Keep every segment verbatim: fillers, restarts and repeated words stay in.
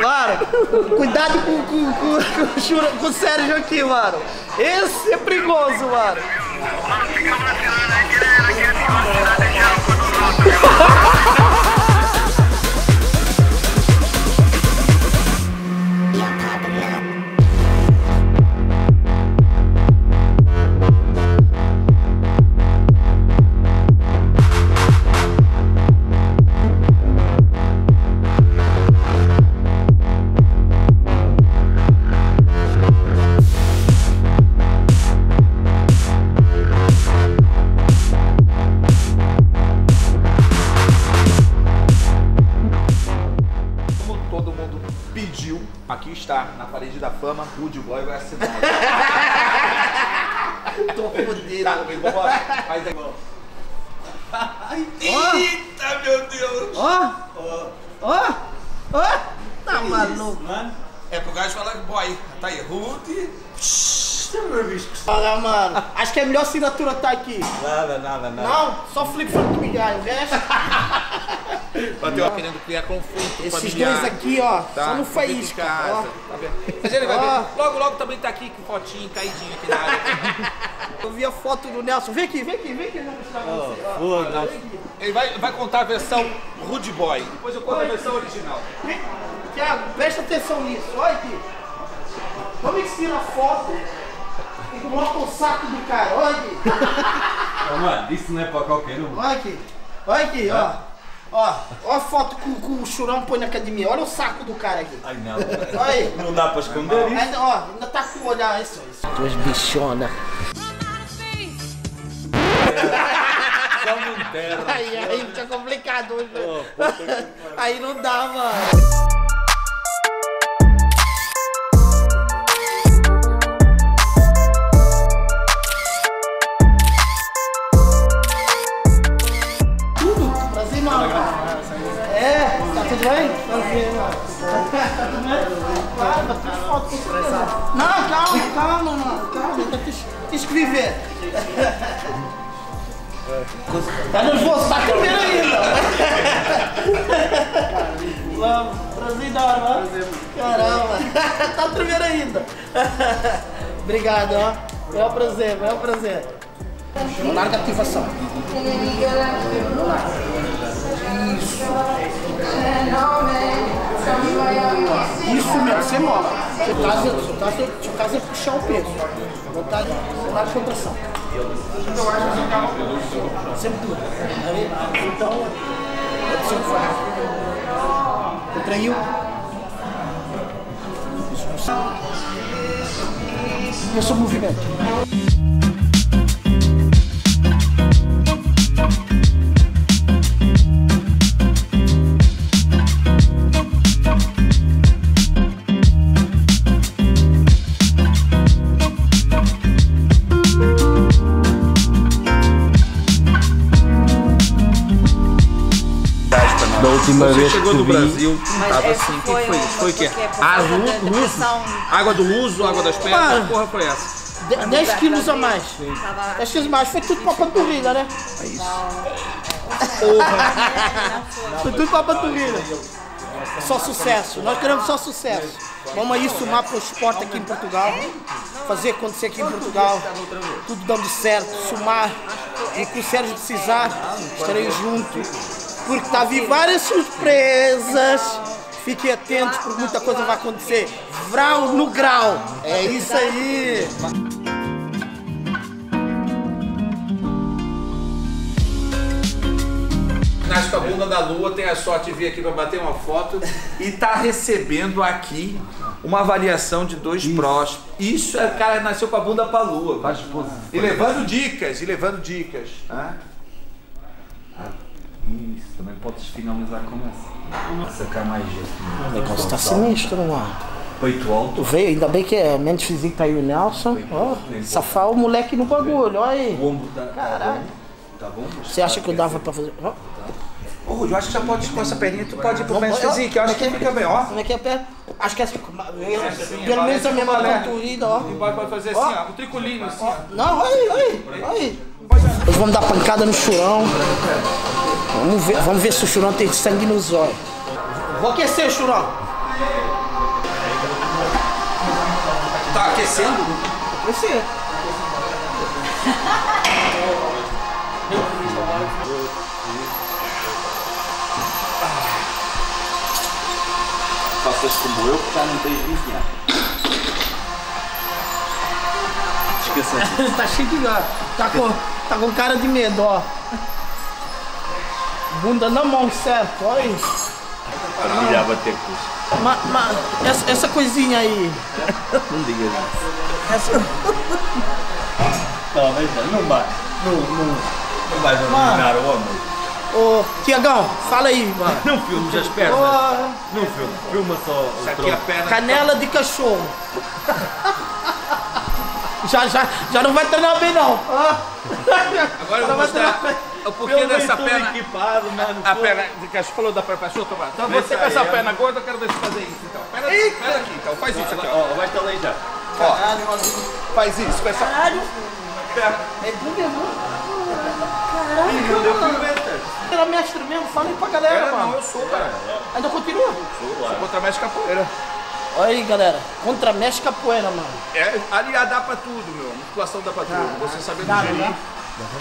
Claro, cuidado com, com, com, com, com o Sérgio aqui, mano. Esse é perigoso, mano. Aqui está, na parede da fama, Rude Boy vai assinar. Tô fodido. Tá, vamos embora. Faz aí, irmão. Eita, meu Deus. Ó, ó, ó. Tá maluco. Né? É pro gajo falar boy. Tá aí, Rude. Olha, mano. Acho que é a melhor assinatura tá aqui. Nada, nada, nada. Não, só flip flip do milhar, o resto. Bateu querendo criar conflito. Esses dois aqui, ó, tá, só no faísca. Tá vendo? Ele vai ver. Logo, logo também tá aqui com fotinho, caidinho aqui na área. Eu vi a foto do Nelson. Vem aqui, vem aqui, vem aqui. Oh, você, ó. Ele vai, vai contar a versão Rude Boy. Depois eu conto a versão original. Vem, Tiago, presta atenção nisso. Olha aqui. Vamos que tira a foto e coloca o saco do cara. Olha aqui. Ô, mano, isso não é pra qualquer um. Olha aqui, olha aqui, ah. ó. Ó, ó a foto que, que o Chorão põe na academia, olha o saco do cara aqui. Ai não, olha aí. Não dá pra esconder é, isso. Ainda, ó, ainda tá com o olhar, isso, isso. Tuas bichonas. Aí, aí, tá complicado hoje. Oh, aí não dá, mano. Não, calma, calma, mano. Calma, tens que viver. Tá nervoso, tá comendo ainda. Vamos, prazer da hora, caramba, tá tremendo ainda. Obrigado, ó. Maior prazer, maior prazer. Larga a ativação. Isso. Isso mesmo, você mola. Seu caso é puxar o peso. Vontade de contração. Sempre tudo. Então, sempre foi. Contraiu. Esse é o movimento. Última vez chegou que no vi, Brasil, tava assim, o que foi isso? Foi o quê? Ah, Luso? Água do Luso, água das pedras, que porra foi essa? dez quilos a mais. Sim. dez quilos a mais, foi tudo pra panturrilha, né? É isso. Porra. Foi tudo pra panturrilha. Só sucesso, nós queremos só sucesso. Vamos aí sumar pro esporte aqui em Portugal, fazer acontecer aqui em Portugal, tudo dando certo, sumar, e com o Sérgio precisar, estarei junto. Porque tá vindo várias surpresas. Fiquem atentos, porque muita coisa vai acontecer. Vral no grau. É isso aí. Nasce com a bunda da lua, tem a sorte de vir aqui para bater uma foto. E tá recebendo aqui uma avaliação de dois isso. prós. Isso, o cara nasceu com a bunda pra lua. Faz e levando dicas, e levando dicas. Ah. Isso, também podes finalizar com essa. Vai sacar mais jeito. O negócio está sinistro, mano. Peito alto. Veio, ainda bem que é Men's Physique, tá aí o Nelson. Ó, safar o moleque no bagulho, olha aí. O ombro tá, caralho. Tá bom? Você acha que eu dava pra fazer? Ó. Ô, Rude, eu acho que já pode ir com essa perninha, tu pode ir pro Men's Physique, eu acho que ele fica bem, ó. Como é que é a perna? Acho que é assim, pelo menos a mesma conturida, ó. E pode fazer assim, ó, o tricolinho assim, ó. Não, olha aí, olha aí. Eles vão dar pancada no Chorão. Vamos ver, vamos ver se o Chorão tem sangue nos olhos. Vou aquecer o Chorão. Tá aquecendo? Tá aquecendo. Faças como eu que já não tenho vinte anos. Esqueça. Tá cheio de gato. Tá com, tá com cara de medo, ó. Bunda na mão, certo? Olha isso. Já vai ter custo. Mas, mas essa, essa coisinha aí. Não diga isso. Essa... Não, não vai. Não, não, não vai dominar o homem. Ô, Tiagão, fala aí, mano. Não filmes as pernas. Oh. Não filme. Filma só o isso aqui é a perna. Canela de cachorro. já, já, já não vai treinar bem, não. Ah. Agora eu vou mostrar. O porquê dessa perna. Equipado, mano, a, a perna de cachorro falou da perna. Deixa eu tomar. Então vê você com essa é, perna gorda, eu quero ver você fazer isso. Então, perna, perna aqui, então. Faz isso aqui, ó. Vai te aleijar. Ó, faz isso com essa caralho. Perna. É dúvida, mano. Caralho. Era mestre mesmo, fala aí pra galera, mano. Não, eu sou, cara. Ainda continua? Eu sou, claro. Sou contramestre capoeira. Olha aí, galera. Contramestre capoeira, mano. É, aliás, dá pra tudo, meu. Musculação dá pra tudo. Você saber digerir.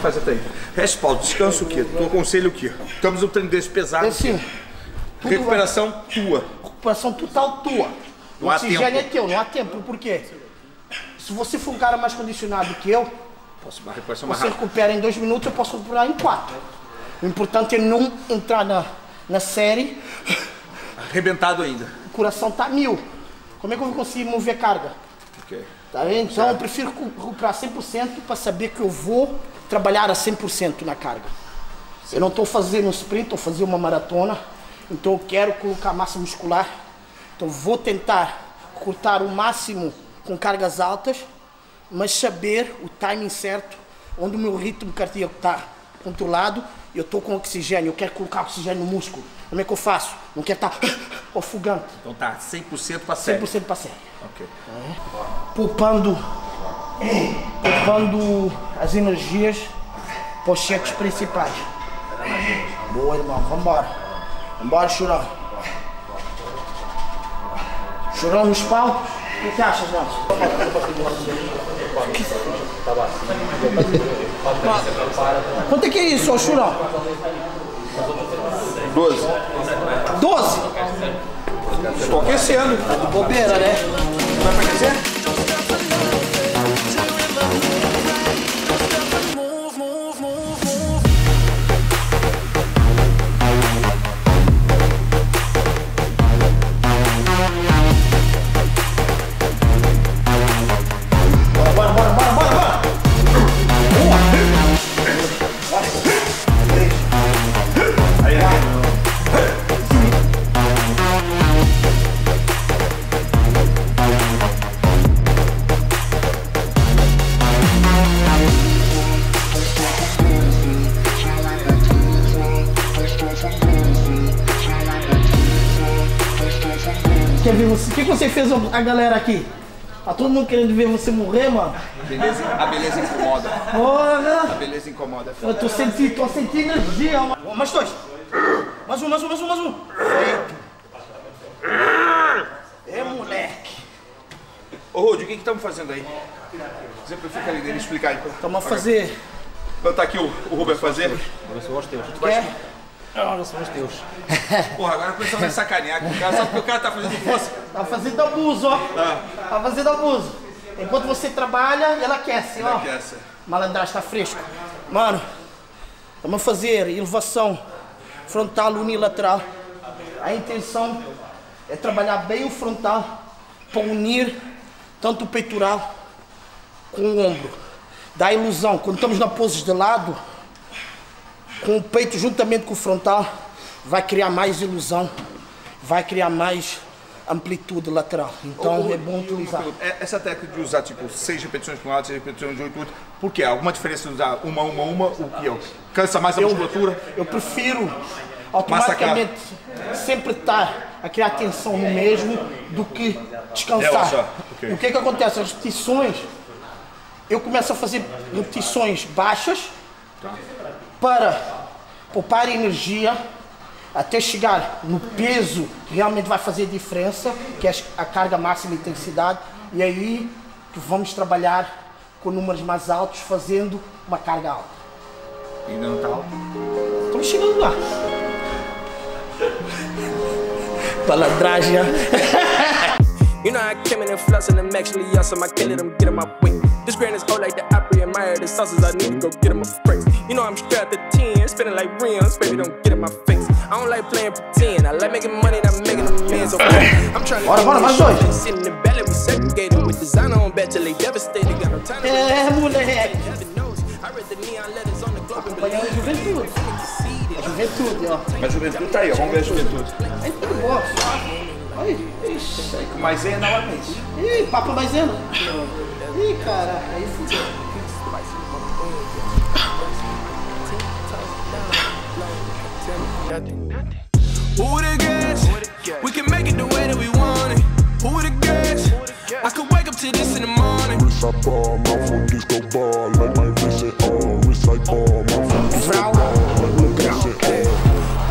Faz até aí. Respaldo, descanso o quê? Tu aconselho o quê? Estamos no treino desse pesado. Esse, recuperação vai. Tua. Recuperação total tua. Não o oxigênio é teu, não há tempo. Por quê? Se você for um cara mais condicionado que eu, posso mais, você mais recupera em dois minutos, eu posso recuperar em quatro. O importante é não entrar na, na série. Arrebentado ainda. O coração tá mil. Como é que eu vou conseguir mover a carga? Ok. Tá vendo? Então eu prefiro recuperar cem por cento para saber que eu vou trabalhar a cem por cento na carga. Sim. Eu não estou fazendo um sprint, estou fazendo uma maratona. Então eu quero colocar massa muscular. Então vou tentar cortar o máximo com cargas altas, mas saber o timing certo, onde o meu ritmo cardíaco está controlado. Eu estou com oxigênio, eu quero colocar oxigênio no músculo. Como é que eu faço? Não quero estar ofugando. Então tá cem por cento para série. cem por cento para série. Ok. É. Poupando, poupando as energias para os cheques principais. Boa, irmão. Vambora. Vambora, Chorão. Chorão nos pau. O que você acha, Nelson? Quanto é que é isso, ô Chorão? Doze. Doze? Estou aquecendo. Bobeira, né? Vai pra aquecer? O que você fez a galera aqui? Tá todo mundo querendo ver você morrer, mano? A beleza, a beleza incomoda. Porra! A beleza incomoda. Eu tô sentindo, tô sentindo energia, mano. Mais dois. Mais um, mais um, mais um, mais um. Feito. É, moleque. Ô, Rude, o que que estamos fazendo aí? Exemplifica ali dele, explicar aí. Estamos a fazer... Botar aqui o, o Ruben fazer. Agora são os teus. Agora são os teus. Porra, agora o pessoal vai sacanear com o cara, só porque o cara tá fazendo força. Tá fazendo abuso, ó. Tá. Tá fazendo abuso. Enquanto você trabalha, ela aquece, ela ó. Aquece. Malandragem, tá fresco. Mano, vamos fazer elevação frontal unilateral. A intenção é trabalhar bem o frontal para unir tanto o peitoral com o ombro. Dá a ilusão, quando estamos na pose de lado, com o peito juntamente com o frontal, vai criar mais ilusão, vai criar mais amplitude lateral. Então, o, é bom utilizar. Essa técnica de usar, tipo, seis repetições de um lado, seis repetições de outro, oito, por quê? Alguma diferença de usar uma, uma, uma, o que é? Cansa mais a eu, musculatura? Eu prefiro automaticamente sempre estar a criar tensão no mesmo do que descansar. É, okay. E o que é que acontece? As repetições, eu começo a fazer repetições baixas, tá, para poupar energia, até chegar no peso que realmente vai fazer diferença, que é a carga máxima e intensidade, e aí que vamos trabalhar com números mais altos, fazendo uma carga alta. Ainda não está alto? Estamos chegando lá. Paladragem. You know I came in and floss and I'm actually awesome. I can't let them get in my way. This grand is cold like the Opry and Meyer. The sauces I need to go get them a break. You know I'm strapped to ten, spinning like rims. Baby, don't get in my face. I don't like playing pretend. I like making money and I'm making them fans. I'm trying to get them sitting in the belly. We segregated with designer on bed till they devastated. Got no time to heaven knows. I read the neon letters on the globe and believe it. A juventude, ó. A juventude tá aí, ó. Vamos ver a juventude. É tudo bom. Ai, ixi, aí com maisena novamente. Ih, papo maisena. Ih, cara, é isso. You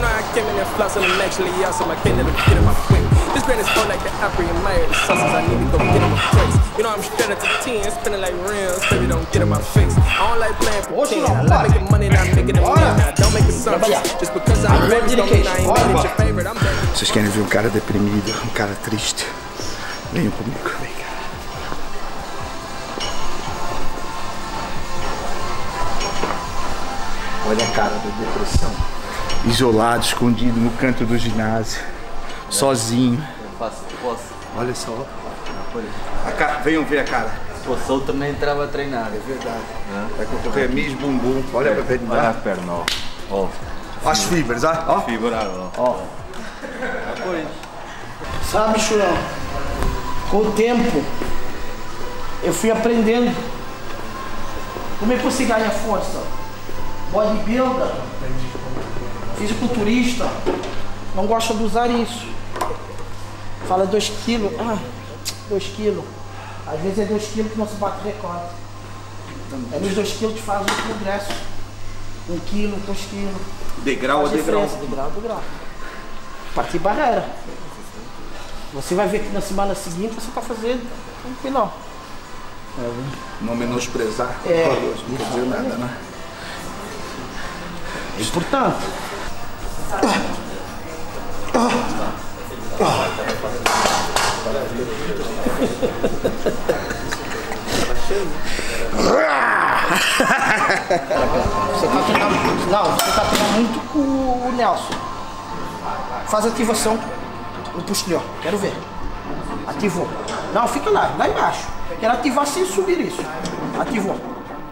know I came in and floss and I'm actually awesome. I can't let them get in my way. This brand is full like the Opry and Meyer. The sauces I need to go get in my face. You know I'm straight up to ten, spinning like rims. Baby, don't get in my face. I don't like playing for ten. I like making money, not making them money. Now don't make assumptions. Just because I'm famous don't mean I ain't made it your favorite. I'm back. Vocês querem ver um cara deprimido, um cara triste? Venham comigo, vem cá. Olha a cara da depressão. Isolado, escondido no canto do ginásio, é. Sozinho. Eu faço, eu posso. Olha só. A cara, venham ver a cara. Pô, sou também entrava a treinar, é verdade. É, é que eu tô vendo Miss Bumbum. Olha, é. Pra ver de baixo. Olha a perna, ó. Ó. As fibras, ó. Ó. Fibra, ó. Ó. Sabe, Chorão, com o tempo eu fui aprendendo como é que você ganha força. Bodybuilder, fisiculturista, não gosta de usar isso. Fala dois quilos, ah, dois quilos. Às vezes é dois quilos que não se bate recorde. É nos dois quilos que faz o progresso. um quilo, dois quilos. Degrau a degrau. Degrau a degrau. Partir barreira. Você vai ver que na semana seguinte você está fazendo um final. Não menosprezar. É. Não dizer nada, né? É importante. Você está treinando muito. Não, você está treinando muito com o Nelson. Faz ativação no posterior. Quero ver. Ativou. Não, fica lá, lá embaixo. Quero ativar sem subir isso. Ativou.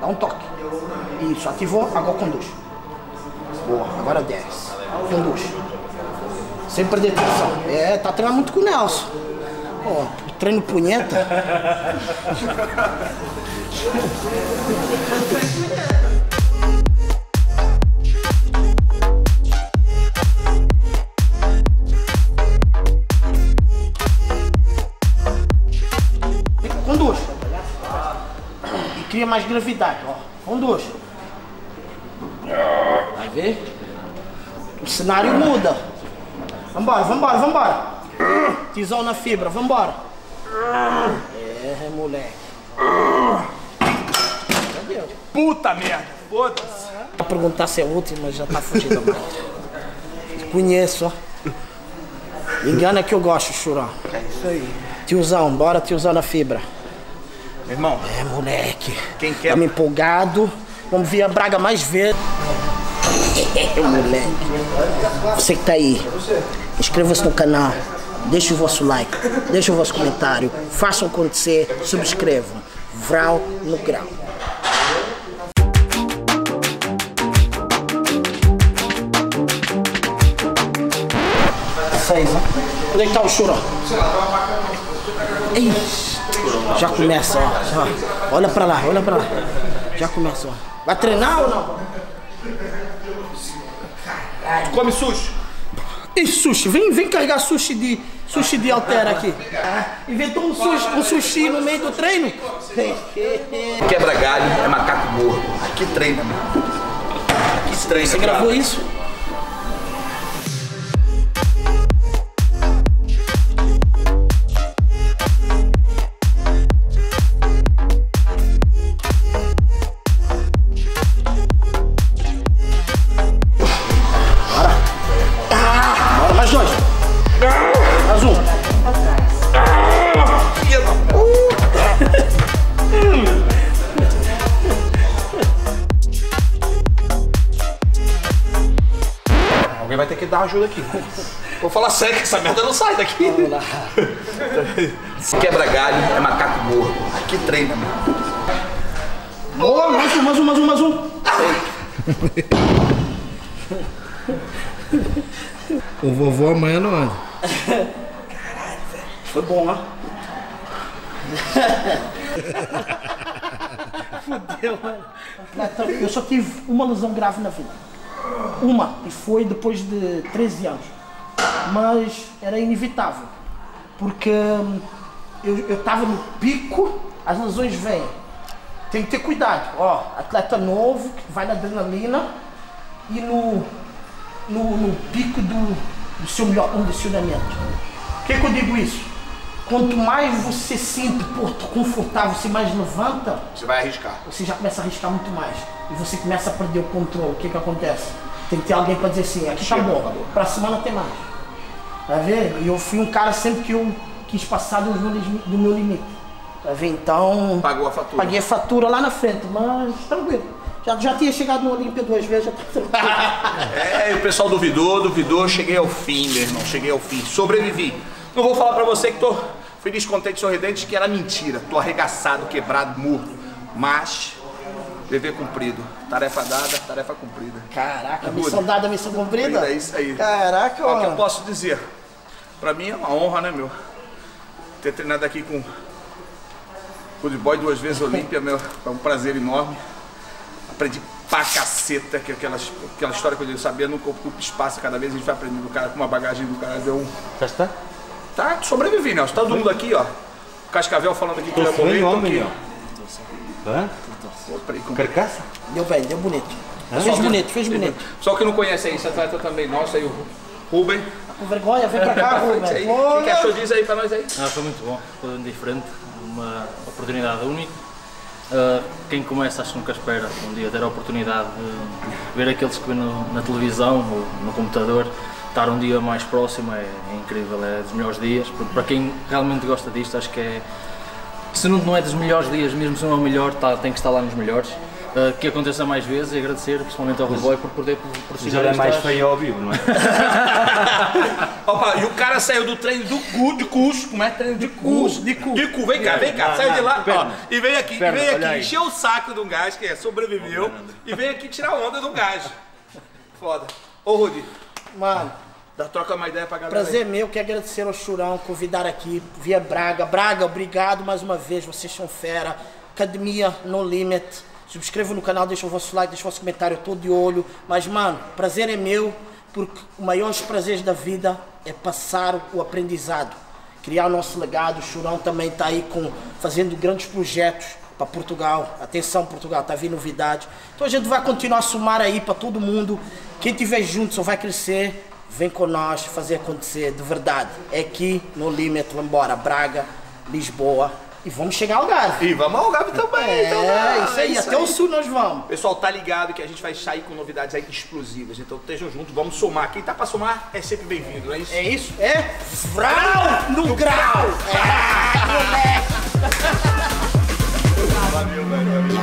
Dá um toque. Isso, ativou, agora conduz. Boa, agora desce, conduz, sem perder atenção. É, tá treinando muito com o Nelson. Ó, treino punheta. Conduz. E cria mais gravidade, ó. Conduz. Vai ver? O cenário muda. Vambora, vambora, vambora. Tisão na fibra, vambora. É, moleque. Cadê? Puta merda, foda-se. Pra perguntar se é útil, mas já tá fugindo mais. Conheço, ó. Engana que eu gosto, Chorão. É isso aí. Tiozão, bora, tiozão na fibra. Meu irmão. É, moleque. Quem quer? Tá me empolgado. Vamos ver a Braga mais vezes. É, moleque. Você que tá aí, inscreva-se no canal, deixe o vosso like, deixe o vosso comentário, façam acontecer, subscrevam. Vral no grau. Seis, ó. Onde é que tá o Chorão? Já começa, ó. Olha pra lá, olha pra lá. Já começa, ó. Vai treinar ou não? Tu come sushi? E sushi, vem, vem carregar sushi de, sushi de altera aqui. Inventou um sushi, um sushi no meio do treino? Quebra galho, é macaco morto. Aqui treina, mano. Aqui treina. Você gravou isso? ajuda aqui. Vou falar sério que essa merda não sai daqui. Vamos lá. Quebra galho, é macaco gordo. Aqui treina, mano. Boa, mais um, mais um, mais um, mais um. O vovô amanhã não anda. Caralho, velho. Foi bom, ó. Fudeu, mano. Eu só tive uma lesão grave na vida. Uma. E foi depois de treze anos. Mas era inevitável. Porque eu estava no pico, as lesões vêm. Tem que ter cuidado, ó, atleta novo, que vai na adrenalina e no, no, no pico do, do seu melhor condicionamento. Por que que eu digo isso? Quanto mais você sente porto confortável, você mais levanta... Você vai arriscar. Você já começa a arriscar muito mais. E você começa a perder o controle. O que que acontece? Tem que ter alguém para dizer assim, aqui tá bom, para a semana tem mais. Tá vendo? E eu fui um cara sempre que eu quis passar do meu, do meu limite. Então, pagou a fatura. Paguei a fatura lá na frente, mas tranquilo. Já, já tinha chegado no Olímpia duas vezes. É, o pessoal duvidou, duvidou. Cheguei ao fim, meu irmão. Cheguei ao fim. Sobrevivi. Não vou falar pra você que tô feliz, contente, sorridente, que era mentira. Tô arregaçado, quebrado, morto. Mas, dever cumprido. Tarefa dada, tarefa cumprida. Caraca, missão dada, missão cumprida? É isso aí. Caraca, ó. É o que eu posso dizer. Pra mim é uma honra, né, meu? Ter treinado aqui com... Rude Boy, duas vezes Olímpia, meu, é um prazer enorme. Aprendi pra caceta, que aquela, aquela história que eu já sabia, nunca ocupa espaço, cada vez a gente vai aprendendo o cara com uma bagagem do cara, deu um... Já está? Tá, sobrevivi, Nelson, todo mundo aqui, ó. O Cascavel falando aqui que ele é bonito. Homem, ó. Hã? Carcaça? Deu bem, deu bonito. Hã? Fez bonito, fez bonito. Só que não conhece aí, esse atleta também, nossa, aí o Ruben. Tá com vergonha, vem pra cá, Ruben. O que achou disso aí pra nós aí? Ah, foi muito bom, foi diferente. Uma oportunidade única. Uh, quem começa acho que nunca espera um dia ter a oportunidade de ver aqueles que vê no, na televisão ou no computador, estar um dia mais próximo é, é incrível, é dos melhores dias. Para quem realmente gosta disto, acho que é, se não, não é dos melhores dias, mesmo se não é o melhor, tá, tem que estar lá nos melhores. Uh, que aconteça mais vezes e agradecer principalmente ao Rude Boy por poder proporcionar. Já é mais feio ao vivo, não é? Opa, e o cara saiu do treino do cu, de curso, como é? Treino de curso, de cu. De cu, vem cá, vem cá, não, saiu não, de lá ó, e veio aqui, perna, veio aqui, encheu o saco de um gajo que é, sobreviveu e veio aqui tirar onda de um gajo. Foda. Ô Rude, mano, dá troca uma ideia pra galera. Prazer aí. Meu, quero agradecer ao Chorão, convidar aqui, via Braga. Braga, obrigado mais uma vez, vocês são fera. Academia no Limit. Subscrevam no canal, deixem o vosso like, deixem o vosso comentário, eu estou de olho. Mas, mano, prazer é meu, porque o maior dos prazeres da vida é passar o aprendizado. Criar o nosso legado, o Chorão também está aí com, fazendo grandes projetos para Portugal. Atenção, Portugal, está a vir novidades. Então a gente vai continuar a somar aí para todo mundo. Quem estiver junto só vai crescer, vem connosco fazer acontecer, de verdade. É aqui, no Limite, vamos embora. Braga, Lisboa. E vamos chegar ao Gabi. E vamos ao Gabi também. É, então, né? Isso aí, é isso até aí. O sul nós vamos. Pessoal, tá ligado que a gente vai sair com novidades aí explosivas. Então estejam juntos, vamos somar. Quem tá pra somar é sempre bem-vindo, não é isso? É isso? É Frau no, no grau! grau. É, moleque! Valeu, valeu, valeu.